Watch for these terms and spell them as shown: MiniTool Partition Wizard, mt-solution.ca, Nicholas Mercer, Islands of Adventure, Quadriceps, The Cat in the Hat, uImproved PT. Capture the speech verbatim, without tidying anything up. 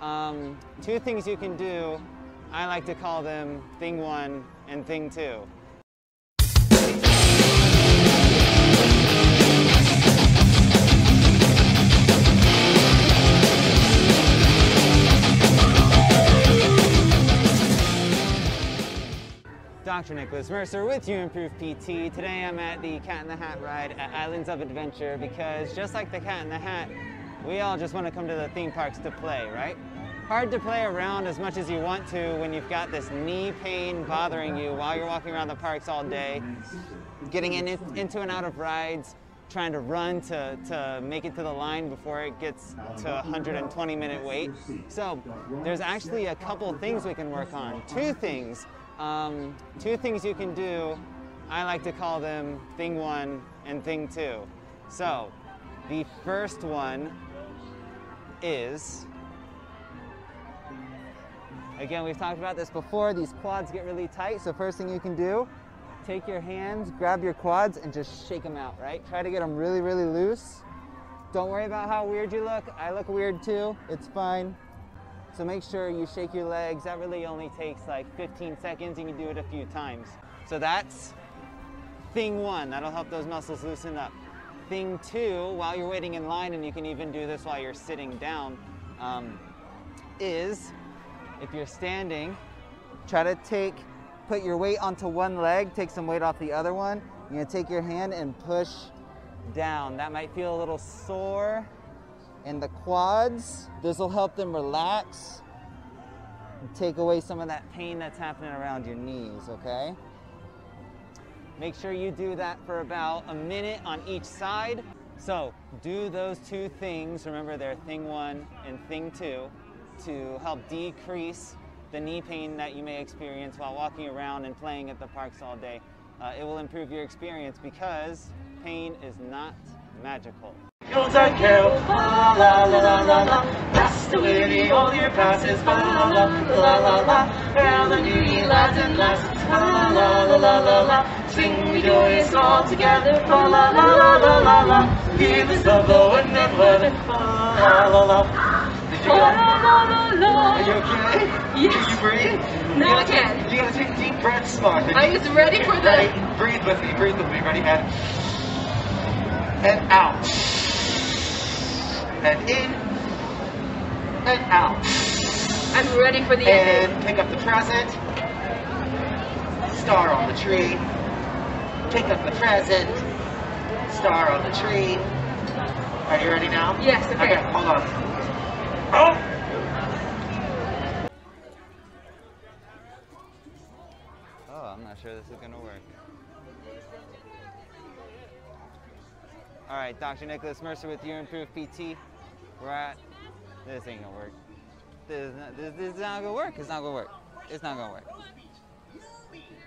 Um, two things you can do, I like to call them thing one and thing two. Doctor Nicholas Mercer with uImproved P T. Today I'm at the Cat in the Hat ride at Islands of Adventure because just like the Cat in the Hat, we all just want to come to the theme parks to play, right? Hard to play around as much as you want to when you've got this knee pain bothering you while you're walking around the parks all day, getting in, into and out of rides, trying to run to, to make it to the line before it gets to a one hundred twenty minute wait. So there's actually a couple things we can work on. Two things. Um, two things you can do, I like to call them thing one and thing two. So the first one is, again, we've talked about this before, these quads get really tight. So first thing you can do, take your hands, grab your quads and just shake them out, right? Try to get them really, really loose. Don't worry about how weird you look. I look weird too, it's fine. So make sure you shake your legs. That really only takes like fifteen seconds. You can do it a few times. So that's thing one. That'll help those muscles loosen up. Thing two, while you're waiting in line, and you can even do this while you're sitting down, um, is if you're standing, try to take, put your weight onto one leg, take some weight off the other one. You're gonna take your hand and push down. That might feel a little sore in the quads. This will help them relax and take away some of that pain that's happening around your knees, okay? Make sure you do that for about a minute on each side. So do those two things, remember they're thing one and thing two, to help decrease the knee pain that you may experience while walking around and playing at the parks all day. Uh, it will improve your experience because pain is not magical. Don't I care? La la la la la la. That's the way the old year passes. La la la la la la. How the new year lasts and lasts. La la la la la la. Sing the joyous all together. La la la la la la la. Hear the sun blowing and blowing. La la la. Did you get it? La la la la. Are you okay? Yes. Can you breathe? No, I can't. You gotta take deep breaths, Mark. I was ready for the. Breathe with me. Breathe with me. Ready? And and out. And in, and out. I'm ready for the end. And pick up the present. Star on the tree. Pick up the present. Star on the tree. Are you ready now? Yes, okay. Okay, hold on. Oh! Oh, I'm not sure this is gonna work. All right, Doctor Nicholas Mercer with uImproved P T. We're at, this ain't gonna work. This is not, this, this is not gonna work, it's not gonna work. It's not gonna work.